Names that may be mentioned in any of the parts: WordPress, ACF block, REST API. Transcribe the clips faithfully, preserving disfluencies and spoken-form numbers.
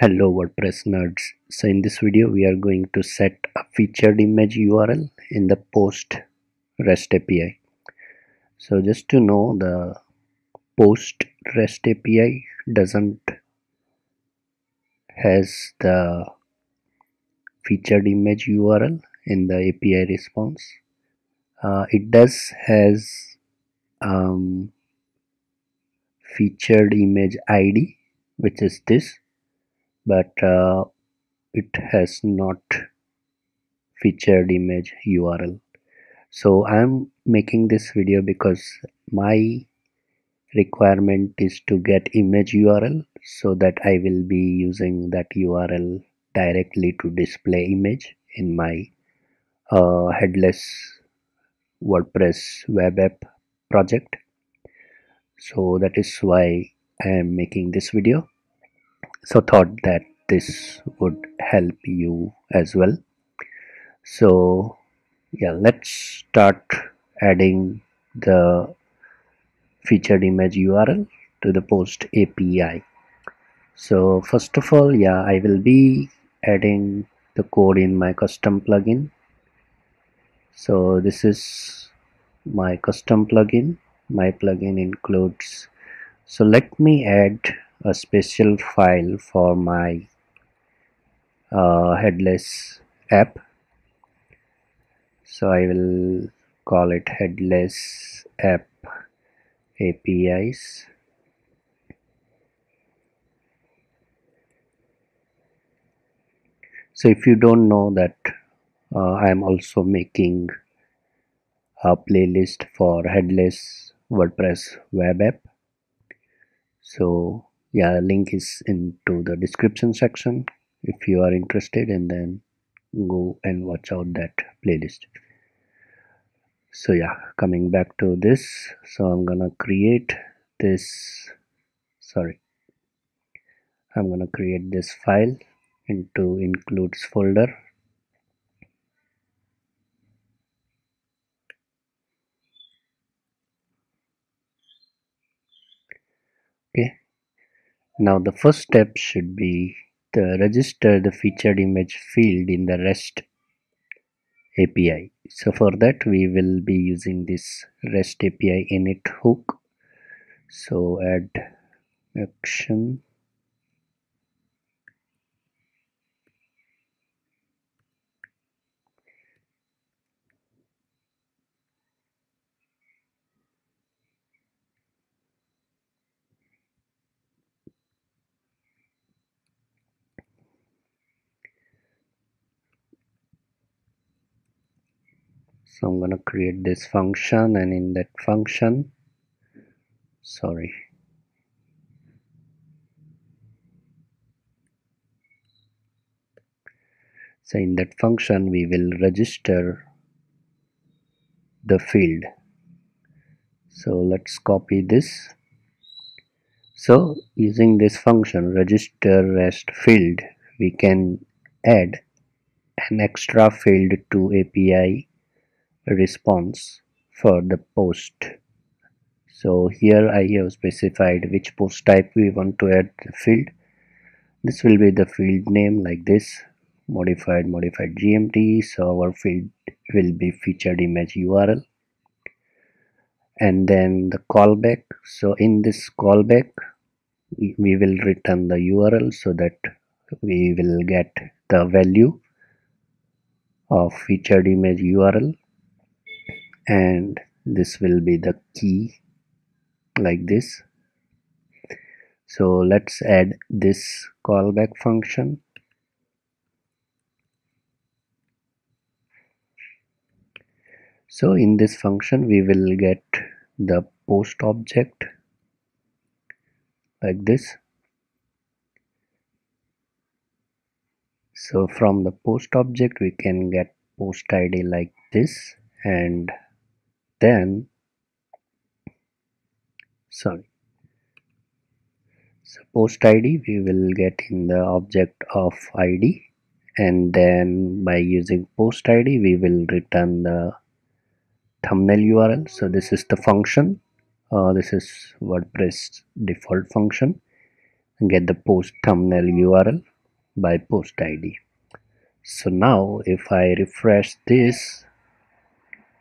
Hello WordPress nerds. So in this video we are going to set a featured image U R L in the post REST A P I. So just to know, the post REST A P I doesn't has the featured image U R L in the A P I response. Uh, it does has um, featured image I D, which is this, but uh, it has not featured image U R L. So I'm making this video because my requirement is to get image U R L, so that I will be using that U R L directly to display image in my uh, headless WordPress web app project. So that is why I am making this video. So thought that this would help you as well. So yeah, let's start adding the featured image U R L to the post A P I. So first of all, yeah, I will be adding the code in my custom plugin. So this is my custom plugin. My plugin includes, so let me add a special file for my uh, headless app. So I will call it headless app A P Is. So if you don't know that uh, I am also making a playlist for headless WordPress web app. So yeah, link is into the description section if you are interested, and then go and watch out that playlist. So yeah, coming back to this, so I'm gonna create this, sorry, I'm gonna create this file into includes folder. Okay, now the first step should be to register the featured image field in the REST A P I. So for that we will be using this REST A P I init hook. So add action. So I'm going to create this function, and in that function, sorry, so in that function we will register the field. So let's copy this. So using this function register REST field, we can add an extra field to A P I response for the post. So here I have specified which post type we want to add the field. This will be the field name like this, modified modified G M T. So our field will be featured image U R L, and then the callback. So in this callback we will return the U R L so that we will get the value of featured image U R L, and this will be the key like this. So let's add this callback function. So in this function we will get the post object like this. So from the post object we can get post I D like this, and then sorry so post I D we will get in the object of I D, and then by using post I D we will return the thumbnail U R L. So this is the function, uh, this is WordPress default function, and get the post thumbnail U R L. by post I D. So now if I refresh this,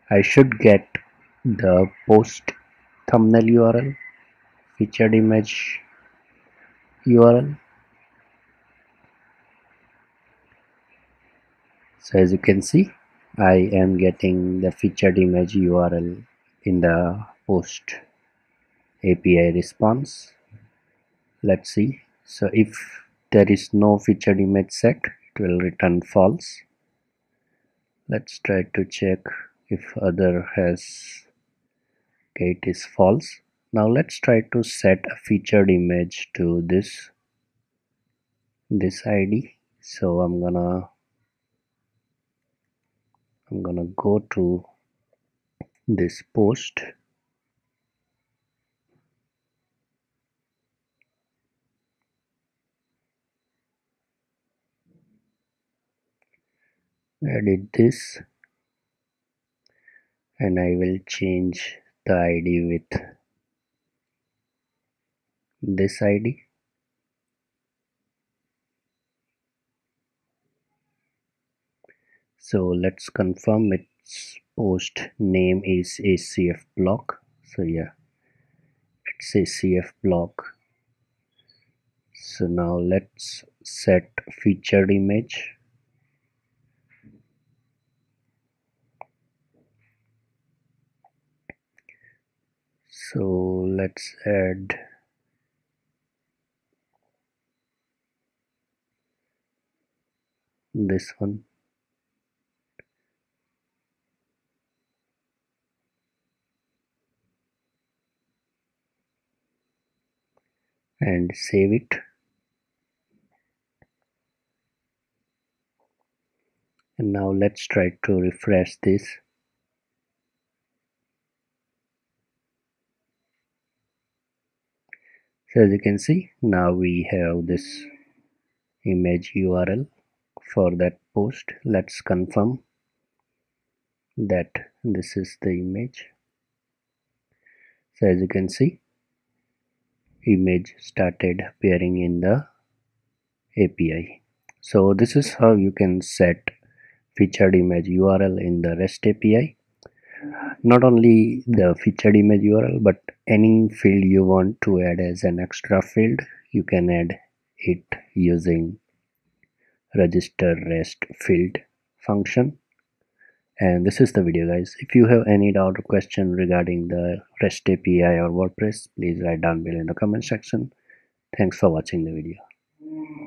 I should get the post thumbnail U R L, featured image U R L. So as you can see, I am getting the featured image U R L in the post A P I response. Let's see. So if there is no featured image set, it will return false. Let's try to check if other has. Okay, it is false. Now let's try to set a featured image to this this I D. So I'm gonna I'm gonna go to this post. Edit this, and I will change the I D with this I D. So let's confirm its post name is A C F block. So yeah, it's A C F block. So now let's set featured image. So let's add this one. And save it. And now let's try to refresh this. So as you can see, now we have this image U R L for that post. Let's confirm that this is the image. So as you can see, image started appearing in the A P I. So this is how you can set featured image U R L in the REST A P I. Not only the featured image U R L, but any field you want to add as an extra field, you can add it using register REST field function. And this is the video, guys. If you have any doubt or question regarding the REST A P I or WordPress, please write down below in the comment section. Thanks for watching the video.